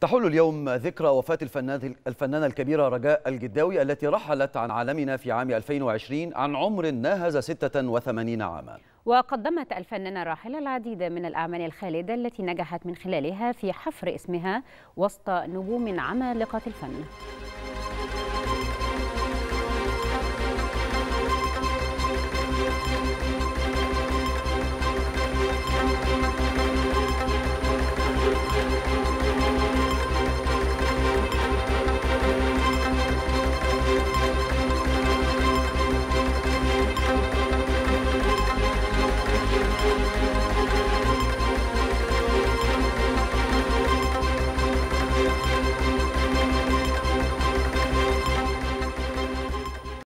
تحل اليوم ذكرى وفاة الفنانة الكبيرة رجاء الجداوي التي رحلت عن عالمنا في عام 2020 عن عمر ناهز 86 عاما. وقدمت الفنانة الراحلة العديد من الأعمال الخالدة التي نجحت من خلالها في حفر اسمها وسط نجوم عمالقة الفن.